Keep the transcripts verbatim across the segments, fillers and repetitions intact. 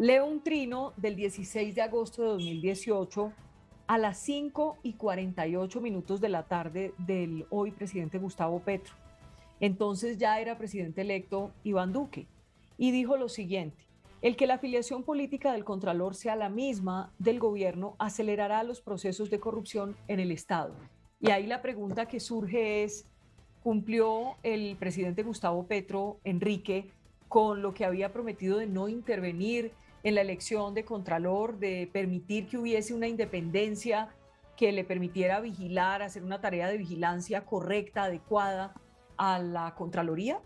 Leo un trino del dieciséis de agosto de dos mil dieciocho a las cinco y cuarenta y ocho minutos de la tarde del hoy presidente Gustavo Petro. Entonces ya era presidente electo Iván Duque, y dijo lo siguiente: el que la afiliación política del Contralor sea la misma del gobierno acelerará los procesos de corrupción en el Estado. Y ahí la pregunta que surge es, ¿cumplió el presidente Gustavo Petro Enrique con lo que había prometido de no intervenir en la elección de Contralor, de permitir que hubiese una independencia que le permitiera vigilar, hacer una tarea de vigilancia correcta, adecuada a la Contraloría?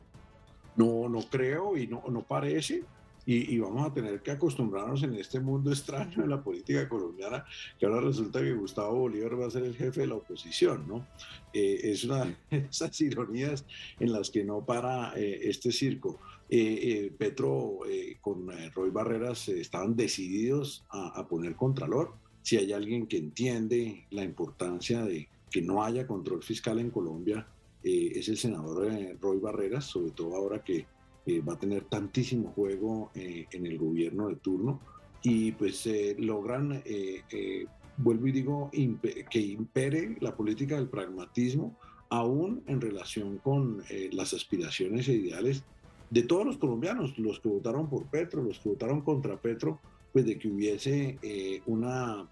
No, no creo y no, no parece. Y, y vamos a tener que acostumbrarnos en este mundo extraño de la política colombiana, que ahora resulta que Gustavo Bolívar va a ser el jefe de la oposición, ¿no? Eh, es una de esas ironías en las que no para eh, este circo. Eh, eh, Petro eh, con eh, Roy Barreras eh, estaban decididos a, a poner Contralor. Si hay alguien que entiende la importancia de que no haya control fiscal en Colombia, eh, es el senador eh, Roy Barreras, sobre todo ahora que Eh, va a tener tantísimo juego eh, en el gobierno de turno, y pues eh, logran, eh, eh, vuelvo y digo, imp que impere la política del pragmatismo, aún en relación con eh, las aspiraciones e ideales de todos los colombianos, los que votaron por Petro, los que votaron contra Petro, pues de que hubiese eh, una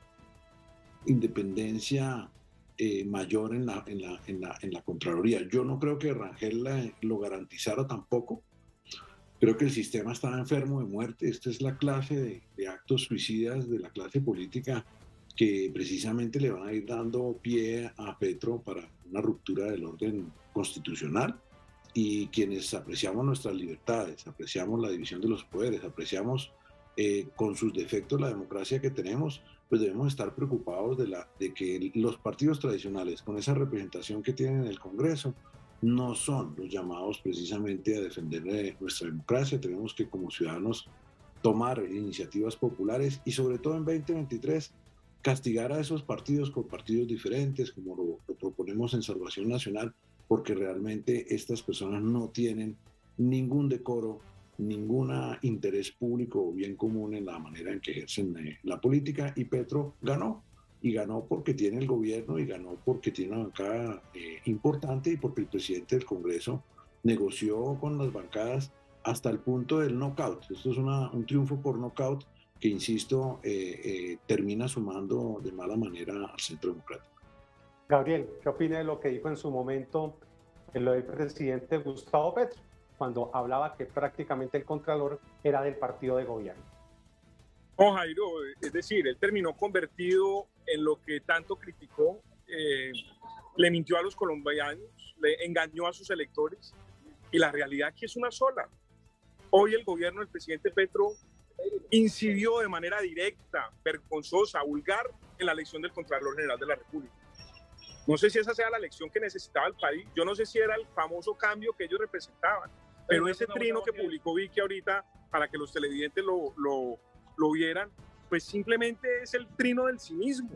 independencia Eh, mayor en la, en, la, en, la, en la Contraloría. Yo no creo que Rangel la, lo garantizara tampoco. Creo que el sistema está enfermo de muerte. Esta es la clase de, de actos suicidas de la clase política que precisamente le van a ir dando pie a Petro para una ruptura del orden constitucional, y quienes apreciamos nuestras libertades, apreciamos la división de los poderes, apreciamos eh, con sus defectos la democracia que tenemos, pues debemos estar preocupados de, la, de que los partidos tradicionales, con esa representación que tienen en el Congreso, no son los llamados precisamente a defender nuestra democracia. Tenemos que, como ciudadanos, tomar iniciativas populares y, sobre todo en veinte veintitrés, castigar a esos partidos con partidos diferentes, como lo, lo proponemos en Salvación Nacional, porque realmente estas personas no tienen ningún decoro, ningún interés público o bien común en la manera en que ejercen la política. Y Petro ganó. Y ganó porque tiene el gobierno, y ganó porque tiene una bancada eh, importante, y porque el presidente del Congreso negoció con las bancadas hasta el punto del knockout. Esto es una, un triunfo por knockout que, insisto, eh, eh, termina sumando de mala manera al Centro Democrático. Gabriel, ¿qué opina de lo que dijo en su momento el presidente Gustavo Petro, cuando hablaba que prácticamente el Contralor era del partido de gobierno? No, Jairo, es decir, él terminó convertido en lo que tanto criticó, eh, le mintió a los colombianos, le engañó a sus electores, y la realidad aquí es una sola. Hoy el gobierno del presidente Petro incidió de manera directa, vergonzosa, vulgar en la elección del Contralor General de la República. No sé si esa sea la elección que necesitaba el país, yo no sé si era el famoso cambio que ellos representaban, pero ese trino que publicó Vicky ahorita para que los televidentes lo... lo lo vieran, pues simplemente es el trino del cinismo,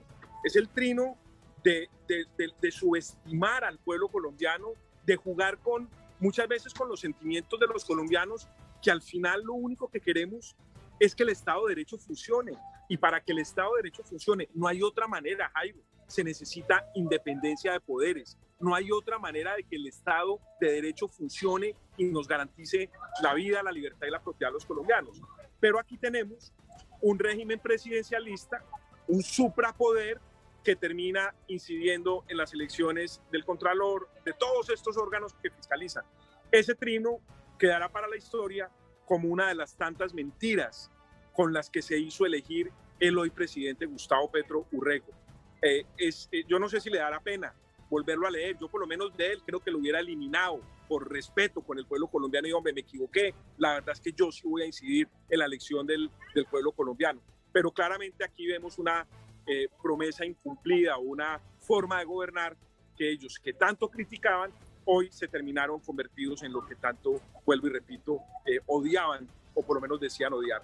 es el trino de, de, de, de subestimar al pueblo colombiano, de jugar con, muchas veces con los sentimientos de los colombianos, que al final lo único que queremos es que el Estado de Derecho funcione, y para que el Estado de Derecho funcione no hay otra manera, Jairo, se necesita independencia de poderes, no hay otra manera de que el Estado de Derecho funcione y nos garantice la vida, la libertad y la propiedad de los colombianos. Pero aquí tenemos un régimen presidencialista, un suprapoder que termina incidiendo en las elecciones del Contralor, de todos estos órganos que fiscalizan. Ese trino quedará para la historia como una de las tantas mentiras con las que se hizo elegir el hoy presidente Gustavo Petro Urrego. Eh, es, eh, yo no sé si le dará pena volverlo a leer, yo por lo menos de él creo que lo hubiera eliminado por respeto con el pueblo colombiano, y hombre, me equivoqué, la verdad es que yo sí voy a incidir en la elección del, del pueblo colombiano. Pero claramente aquí vemos una eh, promesa incumplida, una forma de gobernar que ellos que tanto criticaban, hoy se terminaron convertidos en lo que tanto, vuelvo y repito, eh, odiaban, o por lo menos decían odiar.